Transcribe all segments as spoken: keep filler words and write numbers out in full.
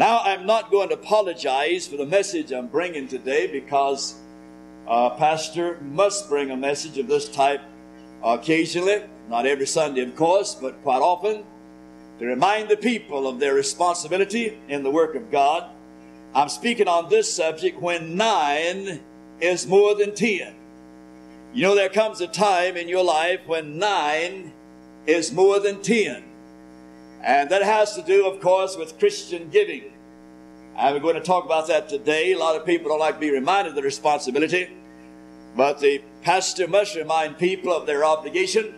Now, I'm not going to apologize for the message I'm bringing today, because a pastor must bring a message of this type occasionally, not every Sunday, of course, but quite often, to remind the people of their responsibility in the work of God. I'm speaking on this subject when nine is more than ten. You know, there comes a time in your life when nine is more than ten. And that has to do, of course, with Christian giving. And we're going to talk about that today. A lot of people don't like to be reminded of the responsibility, but the pastor must remind people of their obligation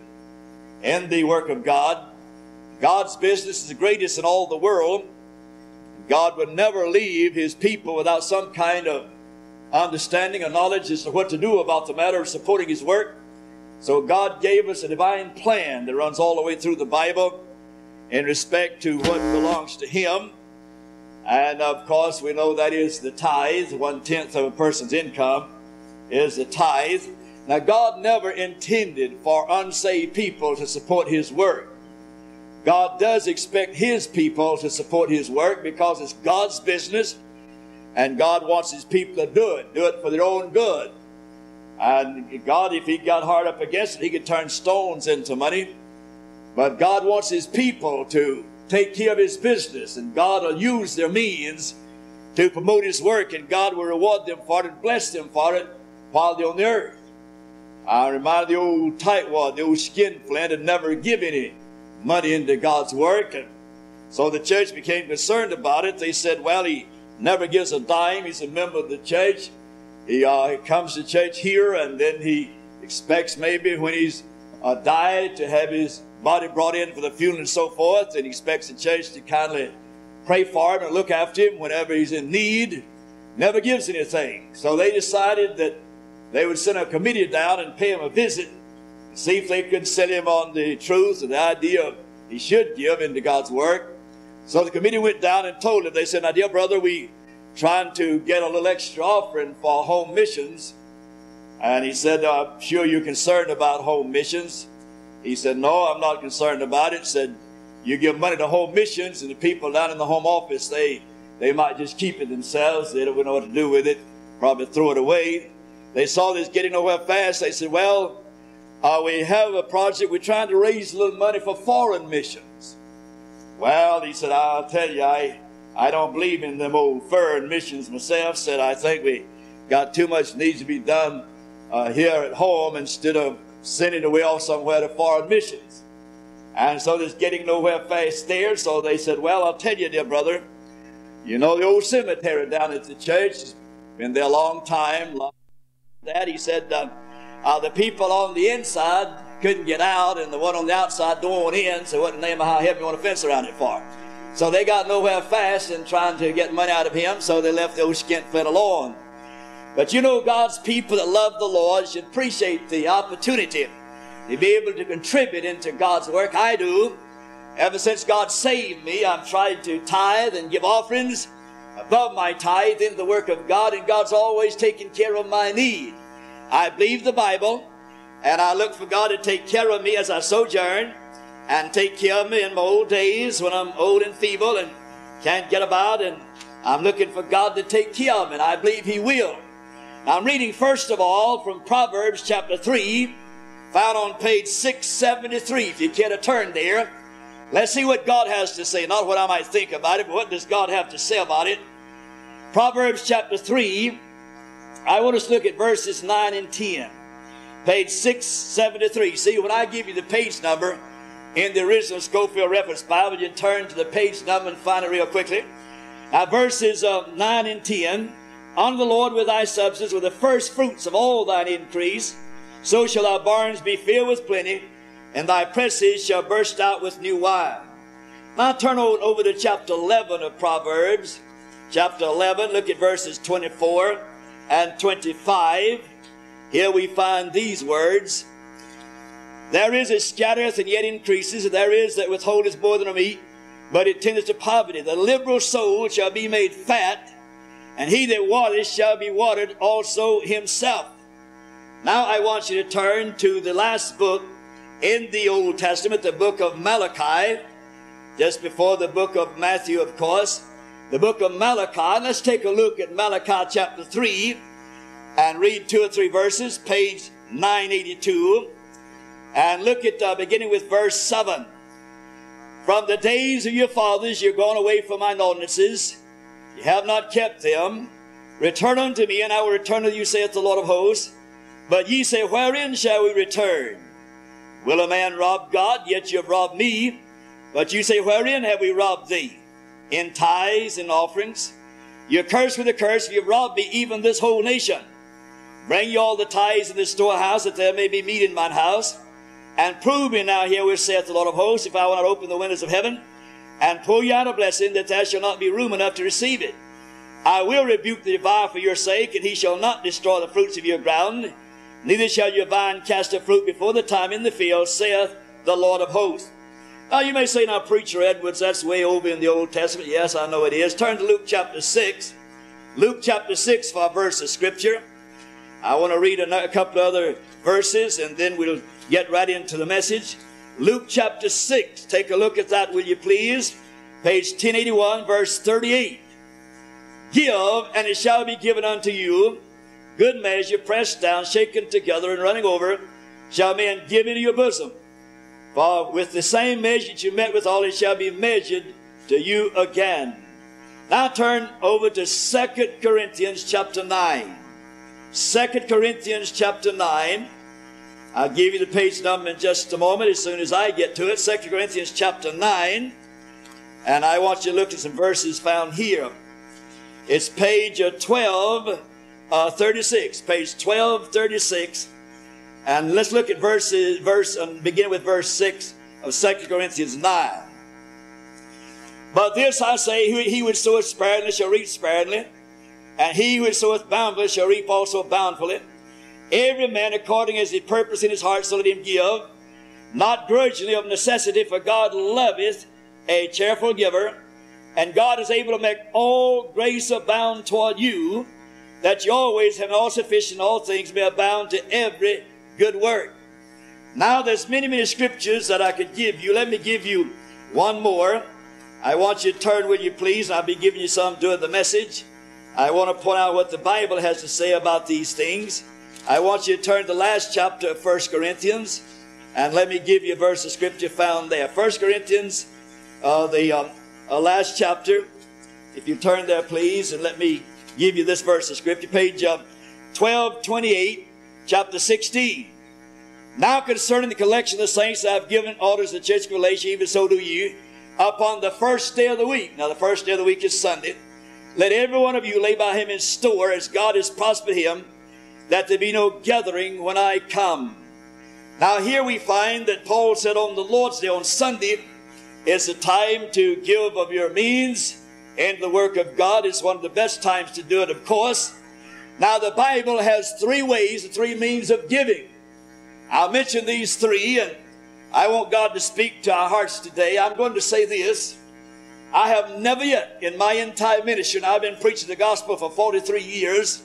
in the work of God. God's business is the greatest in all the world. God would never leave his people without some kind of understanding or knowledge as to what to do about the matter of supporting his work. So God gave us a divine plan that runs all the way through the Bible in respect to what belongs to him. And of course, we know that is the tithe. One-tenth of a person's income is the tithe. Now, God never intended for unsaved people to support his work. God does expect his people to support his work, because it's God's business, and God wants his people to do it, do it for their own good. And God, if he got hard up against it, he could turn stones into money. But God wants his people to take care of his business, and God will use their means to promote his work, and God will reward them for it and bless them for it while they're on the earth. I remind the old tightwad, the old skinflint, and never give any money into God's work. And so the church became concerned about it. They said, well, he never gives a dime. He's a member of the church. He, uh, he comes to church here, and then he expects maybe when he's uh, died to have his body brought in for the funeral and so forth, and he expects the church to kindly pray for him and look after him whenever he's in need. Never gives anything. So they decided that they would send a committee down and pay him a visit, see if they could sell him on the truth and the idea of he should give into God's work. So the committee went down and told him. They said, now, dear brother, we trying to get a little extra offering for home missions. And he said, I'm sure you're concerned about home missions. He said, no, I'm not concerned about it. He said, you give money to home missions, and the people down in the home office, they, they might just keep it themselves. They don't know what to do with it, probably throw it away. They saw this getting nowhere fast. They said, well, Uh, we have a project. We're trying to raise a little money for foreign missions. Well, he said, I'll tell you, I, I don't believe in them old foreign missions myself. Said, I think we got too much needs to be done uh, here at home instead of sending away off somewhere to foreign missions. And so there's getting nowhere fast there. So they said, well, I'll tell you, dear brother, you know the old cemetery down at the church has been there a long time. Long that he said, uh, Uh, the people on the inside couldn't get out, and the one on the outside door went in, so what in the name of how heavy you want a fence around it for? So they got nowhere fast in trying to get money out of him, so they left the old skinflint alone. But you know, God's people that love the Lord should appreciate the opportunity to be able to contribute into God's work. I do. Ever since God saved me, I've tried to tithe and give offerings above my tithe in the work of God, and God's always taken care of my need. I believe the Bible, and I look for God to take care of me as I sojourn, and take care of me in my old days when I'm old and feeble and can't get about, and I'm looking for God to take care of me, and I believe he will. Now, I'm reading first of all from Proverbs chapter three, found on page six seventy-three, if you care to turn there. Let's see what God has to say, not what I might think about it, but what does God have to say about it. Proverbs chapter three, I want us to look at verses nine and ten, page six seventy-three. See, when I give you the page number in the original Scofield Reference Bible, you turn to the page number and find it real quickly. Now, verses uh, nine and ten, honor the Lord with thy substance, with the first fruits of all thine increase. So shall thy barns be filled with plenty, and thy presses shall burst out with new wine. Now, turn on over to chapter eleven of Proverbs. Chapter eleven, look at verses twenty-four and twenty-five. Here we find these words: there is that scattereth and yet increases, and there is that withholdeth more than of meat, but it tendeth to poverty. The liberal soul shall be made fat, and he that watereth shall be watered also himself. Now I want you to turn to the last book in the Old Testament, the book of Malachi, just before the book of Matthew, of course. the book of Malachi. Let's take a look at Malachi chapter three and read two or three verses, page nine eighty-two. And look at uh, beginning with verse seven. From the days of your fathers you're gone away from mine ordinances. You have not kept them. Return unto me, and I will return to you, saith the Lord of hosts. But ye say, wherein shall we return? Will a man rob God? Yet you have robbed me. But you say, wherein have we robbed thee? In tithes and offerings. You're cursed with a curse, you have robbed me, even this whole nation. Bring you all the tithes in the storehouse, that there may be meat in mine house. And prove me now herewith, saith the Lord of hosts, if I will not open the windows of heaven, and pour you out a blessing, that there shall not be room enough to receive it. I will rebuke the devourer for your sake, and he shall not destroy the fruits of your ground. Neither shall your vine cast a fruit before the time in the field, saith the Lord of hosts. Now you may say, now, Preacher Edwards, that's way over in the Old Testament. Yes, I know it is. Turn to Luke chapter six. Luke chapter six for a verse of Scripture. I want to read a couple of other verses, and then we'll get right into the message. Luke chapter six. Take a look at that, will you please? Page ten eighty-one, verse thirty-eight. Give, and it shall be given unto you. Good measure, pressed down, shaken together, and running over, shall men give into your bosom. For with the same measure that you met with all, it shall be measured to you again. Now turn over to Second Corinthians chapter nine. Second Corinthians chapter nine. I'll give you the page number in just a moment as soon as I get to it. Second Corinthians chapter nine. And I want you to look at some verses found here. It's page twelve. Uh, thirty-six, page twelve thirty-six, and let's look at verses, verse, um, begin with verse six of Second Corinthians nine. But this I say, he, he which soweth sparingly shall reap sparingly, and he which soweth bountifully shall reap also bountifully. Every man according as he purposeth in his heart, so let him give, not grudgingly of necessity, for God loveth a cheerful giver, and God is able to make all grace abound toward you, that you always have all sufficient in all things, may abound to every good work. Now there's many, many scriptures that I could give you. Let me give you one more. I want you to turn, will you please, and I'll be giving you some during the message. I want to point out what the Bible has to say about these things. I want you to turn to the last chapter of First Corinthians, and let me give you a verse of scripture found there. First Corinthians, uh, the um, uh, last chapter. If you turn there, please, and let me give you this verse of scripture, page uh, twelve twenty-eight, chapter sixteen. Now concerning the collection of the saints, I have given orders to the church of Galatia, even so do you, upon the first day of the week. Now the first day of the week is Sunday. Let every one of you lay by him in store, as God has prospered him, that there be no gathering when I come. Now here we find that Paul said on the Lord's Day, on Sunday, is the time to give of your means, and the work of God is one of the best times to do it, of course. Now the Bible has three ways, three means of giving. I'll mention these three, and I want God to speak to our hearts today. I'm going to say this. I have never yet in my entire ministry, and I've been preaching the gospel for forty-three years,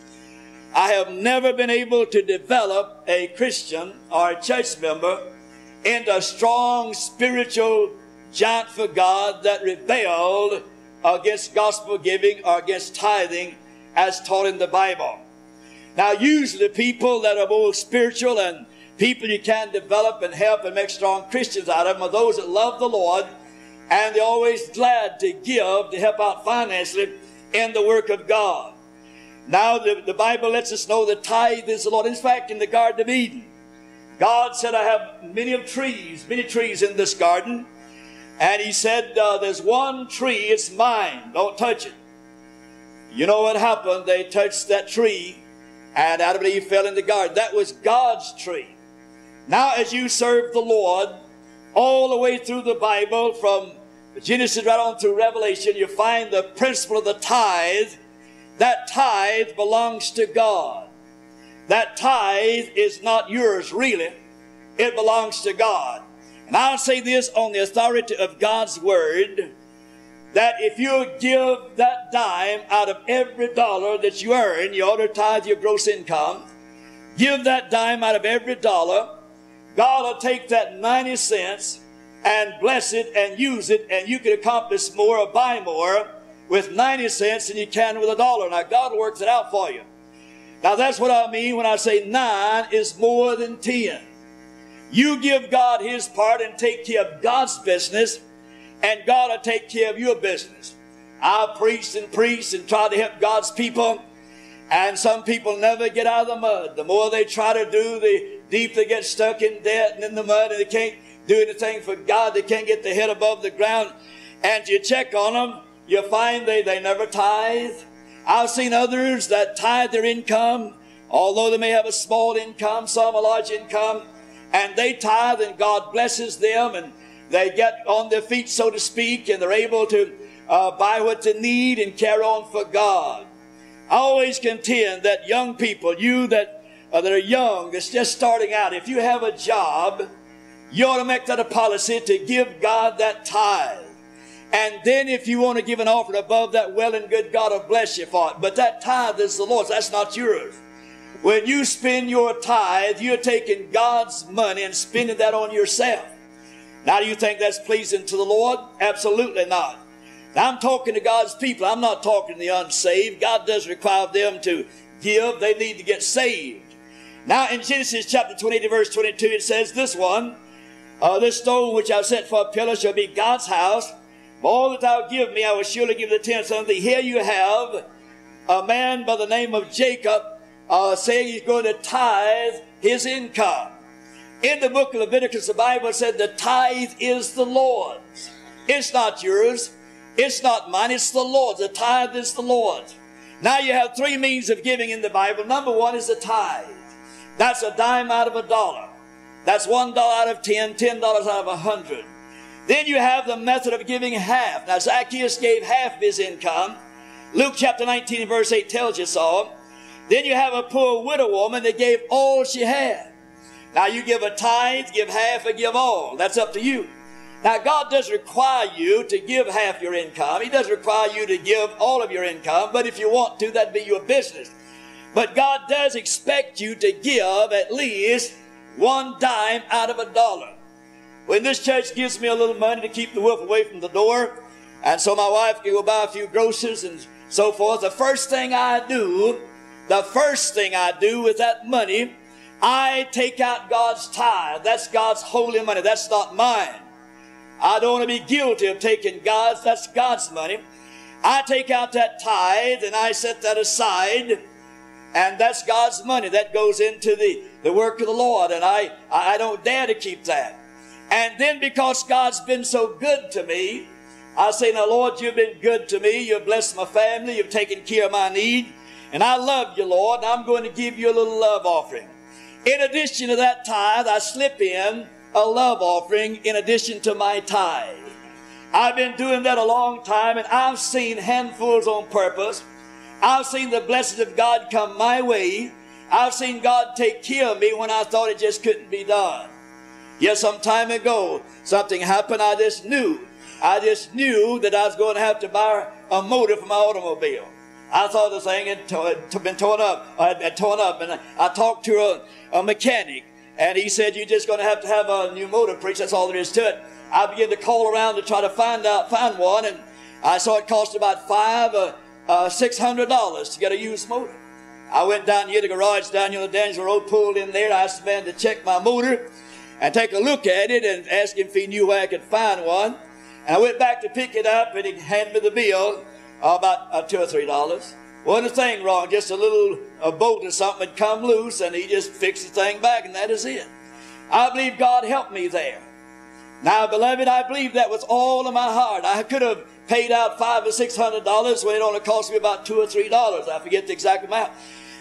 I have never been able to develop a Christian or a church member into a strong spiritual giant for God that rebelled against gospel giving or against tithing as taught in the Bible. Now usually people that are more spiritual and people you can develop and help and make strong Christians out of them are those that love the Lord, and they're always glad to give to help out financially in the work of God. Now the, the Bible lets us know the tithe is the Lord. In fact, in the Garden of Eden, God said, I have many of trees, many trees in this garden. And he said, uh, there's one tree, it's mine, don't touch it. You know what happened? They touched that tree, and Adam and Eve fell in the garden. That was God's tree. Now as you serve the Lord, all the way through the Bible, from Genesis right on through Revelation, you find the principle of the tithe. That tithe belongs to God. That tithe is not yours, really. It belongs to God. And I'll say this on the authority of God's word, that if you give that dime out of every dollar that you earn, you ought to tithe your gross income, give that dime out of every dollar, God will take that ninety cents and bless it and use it, and you can accomplish more or buy more with ninety cents than you can with a dollar. Now, God works it out for you. Now, that's what I mean when I say nine is more than ten. You give God his part and take care of God's business, and God will take care of your business. I preached and preached and tried to help God's people, and some people never get out of the mud. The more they try to do, the deeper they get stuck in debt and in the mud, and they can't do anything for God. They can't get their head above the ground. And you check on them, you find they, they never tithe. I've seen others that tithe their income, although they may have a small income, some a large income, and they tithe and God blesses them, and they get on their feet, so to speak, and they're able to uh, buy what they need and carry on for God. I always contend that young people, you that, uh, that are young, that's just starting out, if you have a job, you ought to make that a policy to give God that tithe. And then if you want to give an offering above that, well and good, God will bless you for it. But that tithe is the Lord's. That's not yours. When you spend your tithe, you're taking God's money and spending that on yourself. Now, do you think that's pleasing to the Lord? Absolutely not. Now, I'm talking to God's people. I'm not talking to the unsaved. God does require them to give. They need to get saved. Now, in Genesis chapter twenty-eight, verse twenty-two, it says this one, uh, this stone which I've set for a pillar shall be God's house. All that thou give me, I will surely give the tenth unto thee. Here you have a man by the name of Jacob uh, saying he's going to tithe his income. In the book of Leviticus, the Bible said the tithe is the Lord's. It's not yours. It's not mine. It's the Lord's. The tithe is the Lord's. Now you have three means of giving in the Bible. Number one is the tithe. That's a dime out of a dollar. That's one dollar out of ten, ten dollars out of a hundred. Then you have the method of giving half. Now, Zacchaeus gave half of his income. Luke chapter nineteen, verse eight tells you so. Then you have a poor widow woman that gave all she had. Now, you give a tithe, give half, or give all. That's up to you. Now, God does require you to give half your income. He does require you to give all of your income. But if you want to, that'd be your business. But God does expect you to give at least one dime out of a dollar. When this church gives me a little money to keep the wolf away from the door, and so my wife can go buy a few groceries and so forth, the first thing I do, the first thing I do with that money, I take out God's tithe. That's God's holy money. That's not mine. I don't want to be guilty of taking God's. That's God's money. I take out that tithe and I set that aside, and that's God's money. That goes into the, the work of the Lord, and I, I don't dare to keep that. And then because God's been so good to me, I say, now, Lord, you've been good to me. You've blessed my family. You've taken care of my need. And I love you, Lord. And I'm going to give you a little love offering. In addition to that tithe, I slip in a love offering in addition to my tithe. I've been doing that a long time, and I've seen handfuls on purpose. I've seen the blessings of God come my way. I've seen God take care of me when I thought it just couldn't be done. Yes, some time ago, something happened. I just knew. I just knew that I was going to have to buy a motor for my automobile. I thought the thing had, to, had been torn up. Had torn up, and I, I talked to a, a mechanic, and he said, "You're just going to have to have a new motor, preach. That's all there is to it." I began to call around to try to find out, find one, and I saw it cost about five, uh, uh, six hundred dollars to get a used motor. I went down here to the garage down here on the Daniel Road, pulled in there. I asked the man to check my motor and take a look at it and ask him if he knew where I could find one. And I went back to pick it up, and he handed me the bill, uh, about uh, two or three dollars. Wasn't a thing wrong, just a little a bolt or something had come loose, and he just fixed the thing back, and that is it. I believe God helped me there. Now, beloved, I believe that with all of my heart. I could have paid out five or six hundred dollars when it only cost me about two or three dollars. I forget the exact amount.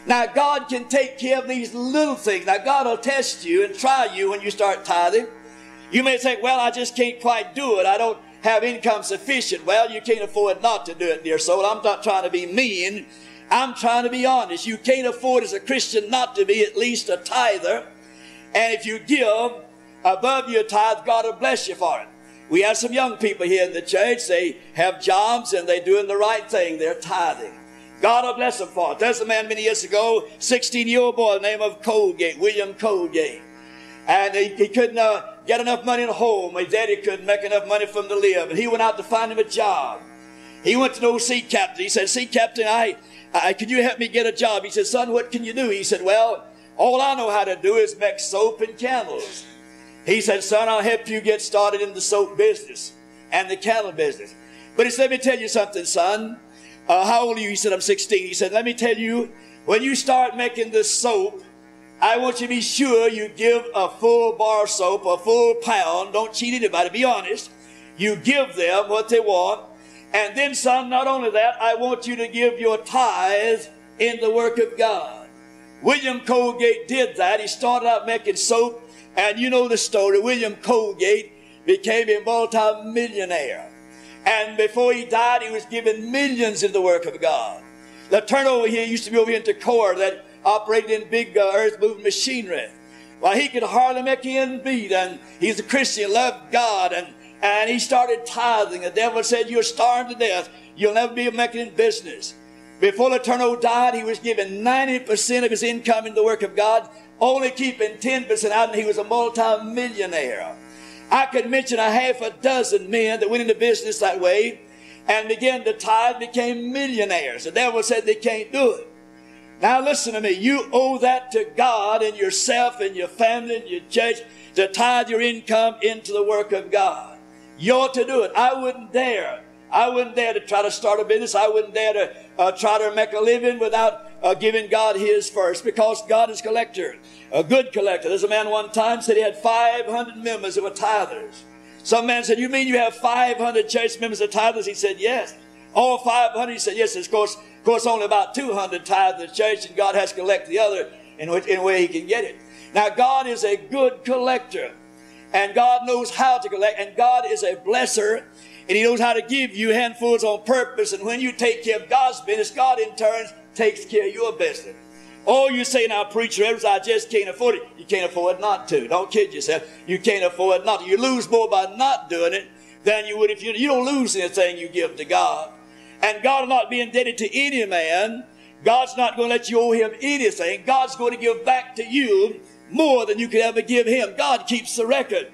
Now, God can take care of these little things. Now, God will test you and try you when you start tithing. You may think, well, I just can't quite do it. I don't have income sufficient. Well, you can't afford not to do it, dear soul. I'm not trying to be mean. I'm trying to be honest. You can't afford as a Christian not to be at least a tither. And if you give above your tithe, God will bless you for it. We have some young people here in the church. They have jobs, and they're doing the right thing. They're tithing. God will bless him for it. There's a man many years ago, sixteen-year-old boy, the name of Colgate, William Colgate. And he, he couldn't uh, get enough money at home. His daddy couldn't make enough money for him to live. And he went out to find him a job. He went to the old sea captain. He said, "Sea captain, I, I, can you help me get a job?" He said, "Son, what can you do?" He said, "Well, all I know how to do is make soap and candles." He said, "Son, I'll help you get started in the soap business and the candle business. But he said, let me tell you something, son. Uh, how old are you?" He said, "I'm sixteen. He said, "Let me tell you, when you start making this soap, I want you to be sure you give a full bar of soap, a full pound. Don't cheat anybody. Be honest. You give them what they want. And then, son, not only that, I want you to give your tithe in the work of God." William Colgate did that. He started out making soap. And you know the story. William Colgate became a multimillionaire. And before he died, he was given millions in the work of God. The turnover here used to be over here in Tacora that operated in big uh, earth-moving machinery. Well, he could hardly make ends meet, and he's a Christian, loved God, and, and he started tithing. The devil said, "You're starving to death. You'll never be making business." Before the turnover died, he was given ninety percent of his income in the work of God, only keeping ten percent out, and he was a multimillionaire. I could mention a half a dozen men that went into business that way and began to tithe, became millionaires. The devil said they can't do it. Now listen to me. You owe that to God and yourself and your family and your church to tithe your income into the work of God. You ought to do it. I wouldn't dare. I wouldn't dare to try to start a business. I wouldn't dare to uh, try to make a living without uh, giving God His first, because God is collector, a good collector. There's a man one time said he had five hundred members that were tithers. Some man said, "You mean you have five hundred church members that are tithers?" He said, "Yes." "All five hundred?" He said, "Yes." Of course, of course, only about two hundred tithe the church, and God has to collect the other in which, in a way He can get it. Now, God is a good collector, and God knows how to collect, and God is a blesser. And He knows how to give you handfuls on purpose. And when you take care of God's business, God in turn takes care of your business. Oh, you say now, "Preacher Edwards, I just can't afford it." You can't afford not to. Don't kid yourself. You can't afford not to. You lose more by not doing it than you would if you, you don't lose anything you give to God. And God will not be indebted to any man. God's not going to let you owe Him anything. God's going to give back to you more than you could ever give Him. God keeps the record.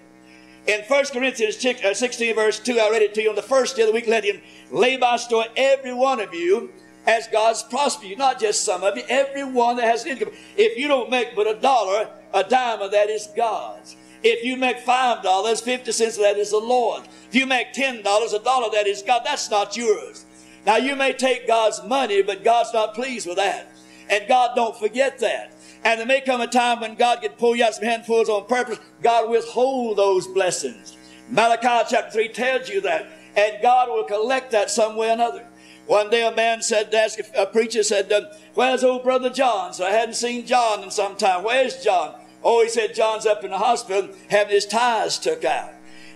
In First Corinthians sixteen, verse two, I read it to you on the first day of the week. "Let him lay by store every one of you as God's prosper you." Not just some of you, every one that has an income. If you don't make but a dollar, a dime of that is God's. If you make five dollars, fifty cents, that is the Lord. If you make ten dollars, a dollar, that is God. That's not yours. Now, you may take God's money, but God's not pleased with that. And God don't forget that. And there may come a time when God can pull you out some handfuls on purpose. God will withhold those blessings. Malachi chapter three tells you that. And God will collect that some way or another. One day a man said, a preacher said, "Where's old brother John?" So I hadn't seen John in some time. "Where's John?" "Oh," he said, "John's up in the hospital having his tithes took out."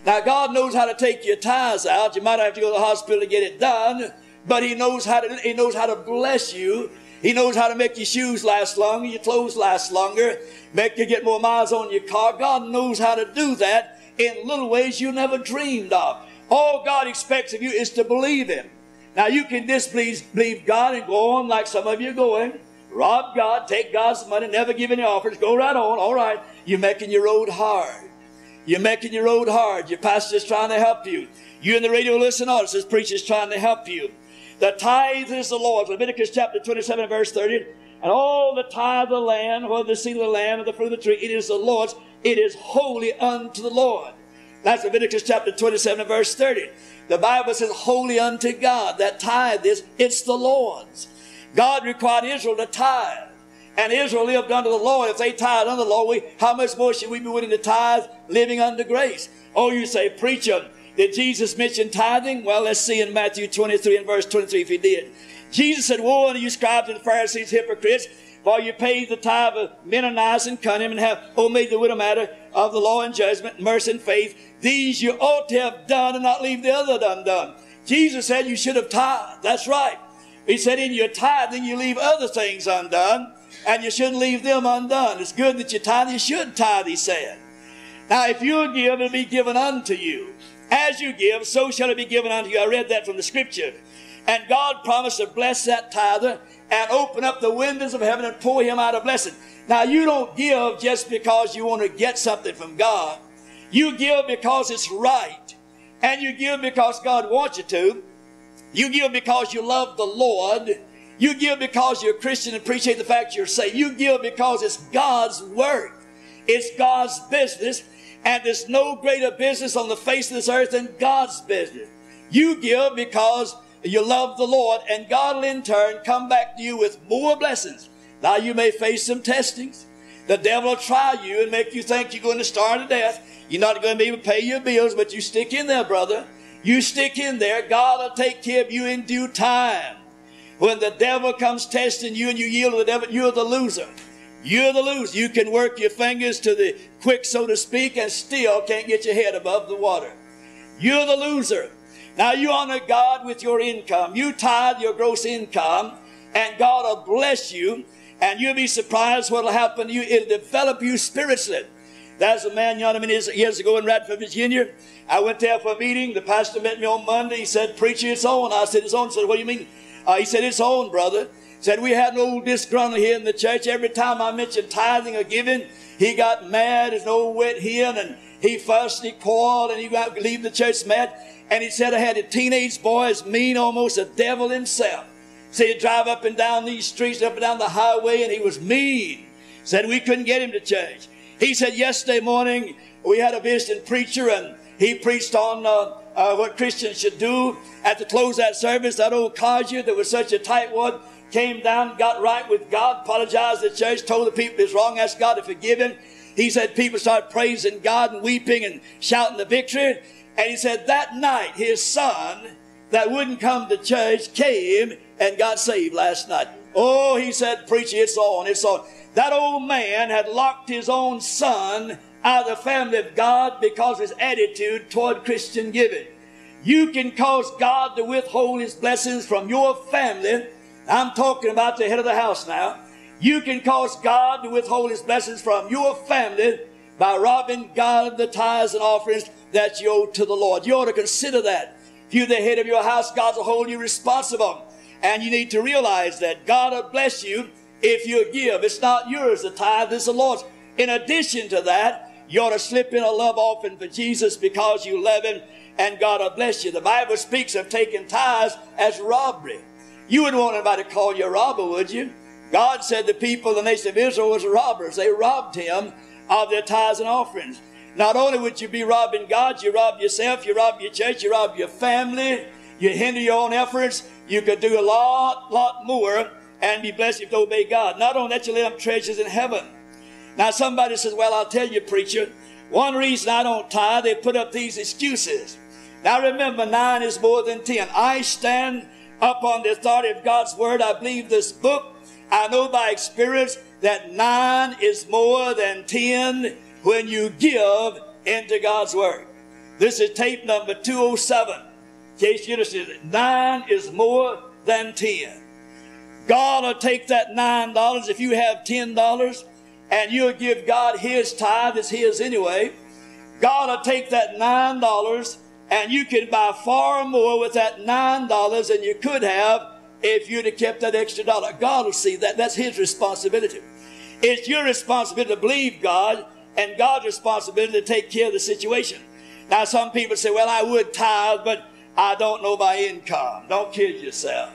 Now, God knows how to take your tithes out. You might have to go to the hospital to get it done. But He knows how to, He knows how to bless you. He knows how to make your shoes last longer, your clothes last longer, make you get more miles on your car. God knows how to do that in little ways you never dreamed of. All God expects of you is to believe Him. Now, you can disbelieve God and go on like some of you are going, rob God, take God's money, never give any offers, go right on. All right, you're making your road hard. You're making your road hard. Your pastor's trying to help you. You in the radio listen audience, this preacher's trying to help you. The tithe is the Lord's. Leviticus chapter twenty-seven, verse thirty. "And all the tithe of the land, whether the seed of the land or the fruit of the tree, it is the Lord's. It is holy unto the Lord." That's Leviticus chapter twenty-seven, verse thirty. The Bible says, "Holy unto God." That tithe is, it's the Lord's. God required Israel to tithe. And Israel lived under the law. If they tithe under the law, we, how much more should we be willing to tithe living under grace? Oh, you say, "Preacher, did Jesus mention tithing?" Well, let's see in Matthew twenty-three and verse twenty-three if He did. Jesus said, "Woe unto you, scribes and Pharisees, hypocrites, for you pay the tithe of Menonias and Cunningham, and have obeyed the widow matter of the law and judgment, mercy and faith. These you ought to have done, and not leave the other undone." Jesus said you should have tithed. That's right. He said in your tithing you leave other things undone, and you shouldn't leave them undone. It's good that you tithe. You should tithe, He said. Now, if you give, it'll be given unto you. As you give, so shall it be given unto you. I read that from the Scripture. And God promised to bless that tither and open up the windows of heaven and pour Him out a blessing. Now, you don't give just because you want to get something from God. You give because it's right. And you give because God wants you to. You give because you love the Lord. You give because you're a Christian and appreciate the fact you're saved. You give because it's God's work. It's God's business. And there's no greater business on the face of this earth than God's business. You give because you love the Lord, and God will in turn come back to you with more blessings. Now you may face some testings. The devil will try you and make you think you're going to starve to death. You're not going to be able to pay your bills, but you stick in there, brother. You stick in there. God will take care of you in due time. When the devil comes testing you and you yield to the devil, you're the loser. You're the loser. You can work your fingers to the quick, so to speak, and still can't get your head above the water. You're the loser. Now you honor God with your income. You tithe your gross income, and God will bless you. And you'll be surprised what will happen to you. It'll develop you spiritually. There's a man, you know what I mean, years ago in Radford, Virginia. I went there for a meeting. The pastor met me on Monday. He said, "Preacher, it's on." I said, "It's on." He said, "What do you mean?" Uh, he said, "It's on, brother." He said, "We had an old disgruntled here in the church. Every time I mentioned tithing or giving, he got mad as an old wet hen, and he fussed and he quarreled, and he got leave the church mad. And he said I had a teenage boy as mean almost a devil himself. So he'd drive up and down these streets, up and down the highway, and he was mean. Said we couldn't get him to church." He said, "Yesterday morning we had a visiting preacher, and he preached on uh, uh, what Christians should do. At the close of that service, that old codger that was such a tightwad came down, got right with God, apologized to the church, told the people it's wrong, asked God to forgive him." He said people started praising God and weeping and shouting the victory. And he said that night his son that wouldn't come to church came and got saved last night. Oh, he said, "Preacher, it's on, it's on." That old man had locked his own son out of the family of God because of his attitude toward Christian giving. You can cause God to withhold his blessings from your family. I'm talking about the head of the house now. You can cause God to withhold his blessings from your family by robbing God of the tithes and offerings that you owe to the Lord. You ought to consider that. If you're the head of your house, God will hold you responsible. And you need to realize that God will bless you if you give. It's not yours, the tithe is the Lord's. In addition to that, you ought to slip in a love offering for Jesus because you love him, and God will bless you. The Bible speaks of taking tithes as robbery. You wouldn't want anybody to call you a robber, would you? God said the people, the nation of Israel, was robbers. They robbed him of their tithes and offerings. Not only would you be robbing God, you rob yourself, you rob your church, you rob your family, you hinder your own efforts. You could do a lot, lot more and be blessed if you obey God. Not only that, you lay up treasures in heaven. Now somebody says, "Well, I'll tell you, preacher, one reason I don't tithe," they put up these excuses. Now remember, nine is more than ten. I stand upon the authority of God's word. I believe this book. I know by experience that nine is more than ten when you give into God's word. This is tape number two oh seven. In case you're interested, nine is more than ten. God will take that nine dollars if you have ten dollars, and you'll give God his tithe. It's his anyway. God will take that nine dollars, and you can buy far more with that nine dollars than you could have if you'd have kept that extra dollar. God will see that. That's his responsibility. It's your responsibility to believe God, and God's responsibility to take care of the situation. Now some people say, "Well, I would tithe, but I don't know my income." Don't kid yourself.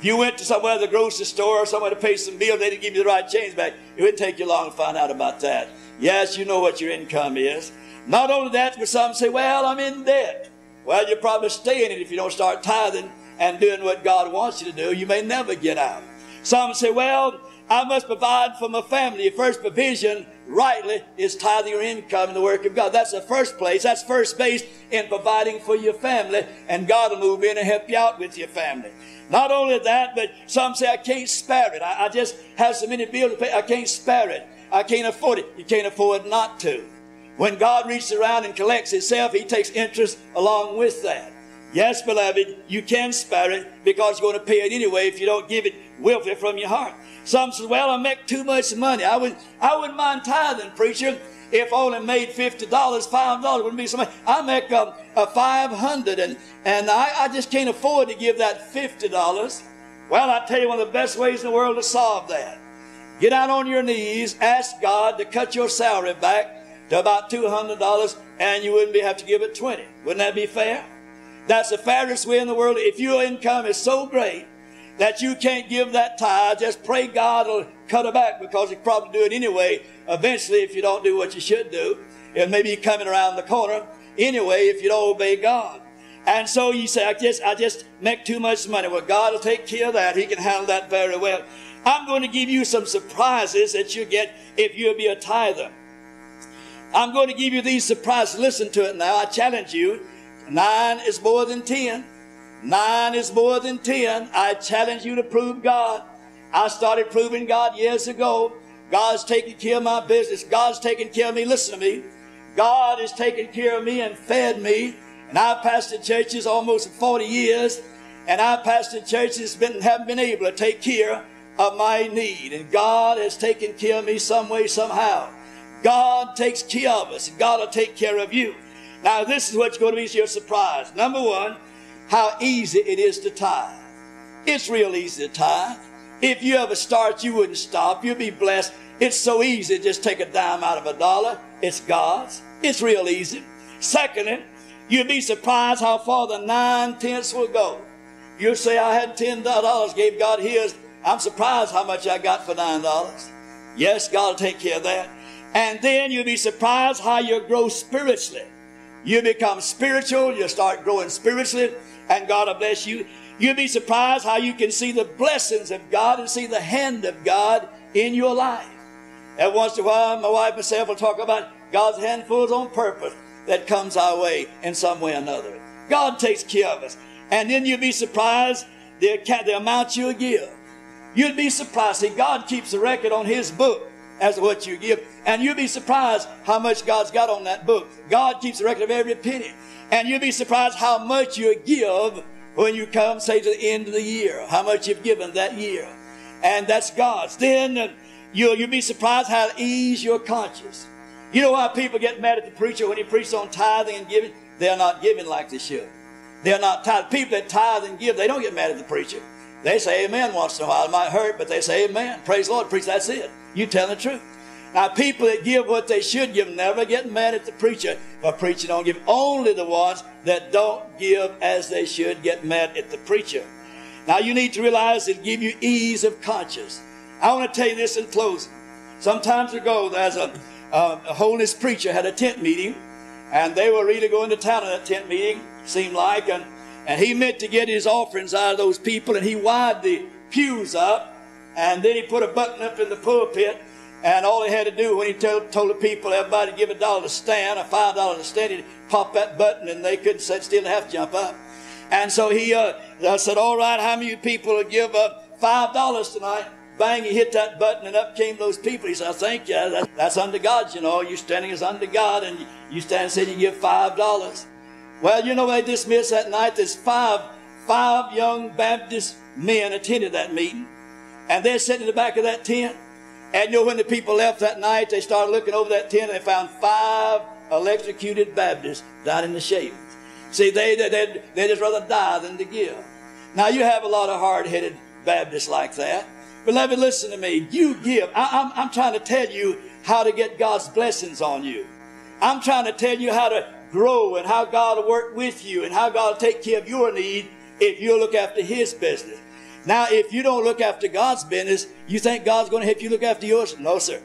If you went to somewhere, the grocery store, or somewhere to pay some bills, they didn't give you the right change back, it wouldn't take you long to find out about that. Yes, you know what your income is. Not only that, but some say, "Well, I'm in debt." Well, you'll probably stay in it if you don't start tithing and doing what God wants you to do. You may never get out. Some say, "Well, I must provide for my family." Your first provision, rightly, is tithing your income in the work of God. That's the first place. That's first base in providing for your family, and God will move in and help you out with your family. Not only that, but some say, "I can't spare it. I, I just have so many bills to pay. I can't spare it. I can't afford it." You can't afford not to. When God reaches around and collects himself, he takes interest along with that. Yes, beloved, you can spare it because you're going to pay it anyway if you don't give it willfully from your heart. Some say, "Well, I make too much money. I, would, I wouldn't mind tithing, preacher, if I only made fifty dollars, five dollars. Wouldn't be so much. I make um, a five hundred dollars, and, and I, I just can't afford to give that fifty dollars. Well, I tell you one of the best ways in the world to solve that. Get out on your knees, ask God to cut your salary back to about two hundred dollars, and you wouldn't be, have to give it twenty dollars. Wouldn't that be fair? That's the fairest way in the world. If your income is so great that you can't give that tithe, just pray God will cut it back, because you'll probably do it anyway eventually if you don't do what you should do. And maybe you're coming around the corner anyway if you don't obey God. And so you say, I just, I just make too much money. Well, God will take care of that. He can handle that very well. I'm going to give you some surprises that you get if you'll be a tither. I'm going to give you these surprises. Listen to it now. I challenge you. Nine is more than ten. Nine is more than ten. I challenge you to prove God. I started proving God years ago. God's taking care of my business. God's taking care of me. Listen to me. God has taken care of me and fed me. And I've pastored churches almost forty years. And I've pastored churches that haven't been able to take care of my need. And God has taken care of me some way, somehow. God takes care of us. And God will take care of you. Now, this is what's going to be your surprise. Number one, how easy it is to tithe. It's real easy to tithe. If you ever start, you wouldn't stop. You'd be blessed. It's so easy. Just take a dime out of a dollar. It's God's. It's real easy. Secondly, you'd be surprised how far the nine-tenths will go. You'll say, I had ten dollars, gave God his. I'm surprised how much I got for nine dollars. Yes, God will take care of that. And then you'll be surprised how you grow spiritually. You become spiritual. You start growing spiritually, and God will bless you. You'll be surprised how you can see the blessings of God and see the hand of God in your life. Every once in a while, my wife and myself will talk about God's handfuls on purpose that comes our way in some way or another. God takes care of us. And then you'll be surprised the, the amount you'll give. You'll be surprised. See, God keeps a record on his book as to what you give. And you'll be surprised how much God's got on that book. God keeps a record of every penny. And you'll be surprised how much you'll give when you come, say, to the end of the year, how much you've given that year. And that's God's. Then you'll, you'll be surprised how to ease your conscience. You know why people get mad at the preacher when he preaches on tithing and giving? They're not giving like they should. They're not tithing. People that tithe and give, they don't get mad at the preacher. They say amen once in a while. It might hurt, but they say amen. Praise the Lord, preacher, that's it. You tell the truth. Now, people that give what they should give never get mad at the preacher for preaching don't give. Only the ones that don't give as they should get mad at the preacher. Now, you need to realize it'll give you ease of conscience. I want to tell you this in closing. Some time ago, there's a Uh, a holiness preacher had a tent meeting, and they were really going to town in that tent meeting, seemed like, and, and he meant to get his offerings out of those people, and he widened the pews up, and then he put a button up in the pulpit, and all he had to do when he told, told the people, everybody give a dollar to stand, or five dollars to stand, he'd pop that button, and they couldn't sit still, they have to jump up. And so he uh, said, all right, how many people will give up five dollars tonight? Bang, he hit that button, and up came those people. He said, I thank you. That's, that's under God, you know. You're standing as under God, and you, you stand and say you give five dollars. Well, you know, they dismissed that night. There's five, five young Baptist men attended that meeting, and they're sitting in the back of that tent. And, you know, when the people left that night, they started looking over that tent, and they found five electrocuted Baptists down in the shade. See, they, they, they, they just rather die than to give. Now, you have a lot of hard-headed Baptists like that. Beloved, listen to me. You give. I, I'm, I'm trying to tell you how to get God's blessings on you. I'm trying to tell you how to grow and how God will work with you and how God will take care of your need if you look after his business. Now, if you don't look after God's business, you think God's going to help you look after yours? No, sir.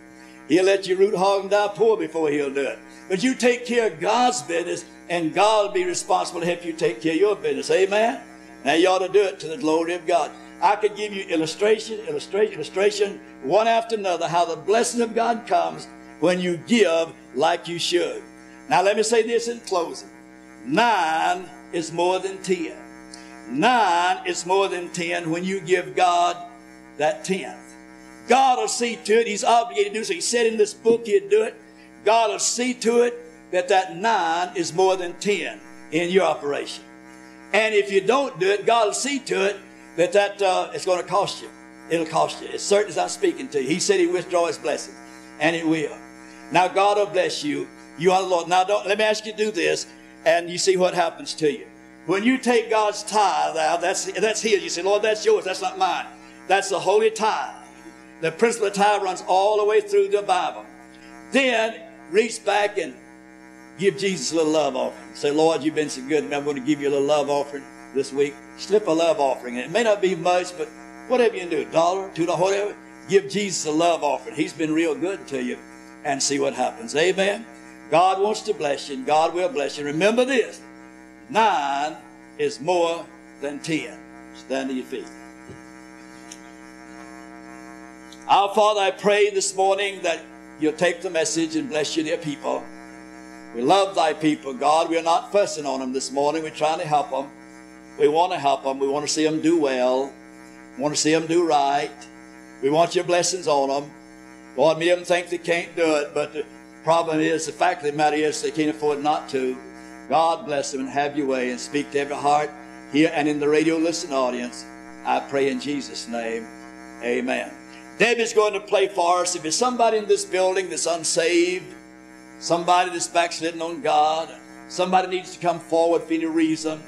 He'll let you root hog and die poor before he'll do it. But you take care of God's business, and God will be responsible to help you take care of your business. Amen? Now, you ought to do it to the glory of God. I could give you illustration, illustration, illustration, one after another, how the blessing of God comes when you give like you should. Now, let me say this in closing. Nine is more than ten. Nine is more than ten when you give God that tenth. God will see to it. He's obligated to do so. He said in this book he'd do it. God will see to it that that nine is more than ten in your operation. And if you don't do it, God will see to it that that uh, it's going to cost you. It'll cost you. As certain as I'm speaking to you. He said he withdraw his blessing, and it will. Now, God will bless you. You are the Lord. Now, don't, let me ask you to do this, and you see what happens to you. When you take God's tithe out, that's, that's his. You say, Lord, that's yours. That's not mine. That's the holy tithe. The principle of tithe runs all the way through the Bible. Then, reach back and Give Jesus a little love offering. Say, Lord, you've been so good, and I'm going to give you a little love offering this week. Slip a love offering. It may not be much, but whatever you can do, a dollar, two dollars, whatever. Give Jesus a love offering. He's been real good to you. And see what happens. Amen. God wants to bless you, and God will bless you. Remember this. Nine is more than ten. Stand to your feet. Our Father, I pray this morning that you'll take the message and bless your dear people. We love thy people, God. We're not fussing on them this morning. We're trying to help them. We want to help them. We want to see them do well. We want to see them do right. We want your blessings on them. Lord, many of them think they can't do it, but the problem is, the fact of the matter is, they can't afford not to. God bless them, and have your way, and speak to every heart here and in the radio listening audience. I pray in Jesus' name, amen. Debbie's going to play for us. If there's somebody in this building that's unsaved, somebody that's backslidden on God, somebody needs to come forward for any reason,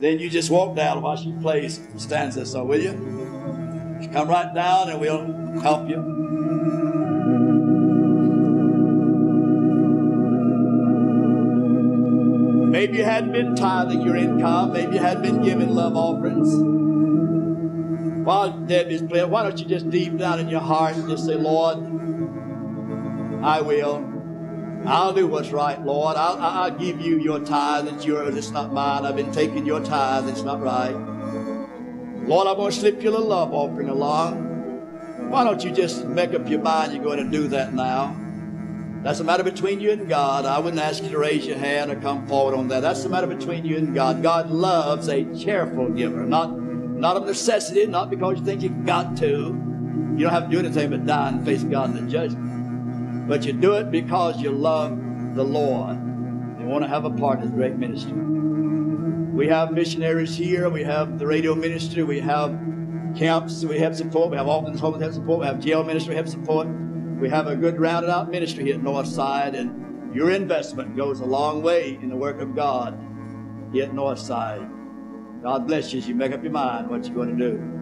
then you just walk down while she plays stanza, so will you? Come right down and we'll help you. Maybe you hadn't been tithing your income. Maybe you hadn't been giving love offerings. While Debbie's playing, why don't you just deep down in your heart and just say, Lord, I will. I'll do what's right, Lord. I'll, I'll give you your tithe that's yours. It's not mine. I've been taking your tithe. It's not right. Lord, I'm going to slip you a love offering along. Why don't you just make up your mind you're going to do that now? That's a matter between you and God. I wouldn't ask you to raise your hand or come forward on that. That's the matter between you and God. God loves a cheerful giver, not, not of necessity, not because you think you've got to. You don't have to do anything but die and face God in the judgment. But you do it because you love the Lord and want to have a part in His great ministry. We have missionaries here. We have the radio ministry. We have camps. We have support. We have orphans' homes that have support. We have jail ministry. We have support. We have a good rounded out ministry here at Northside, and your investment goes a long way in the work of God here at Northside. God bless you as you make up your mind what you're going to do.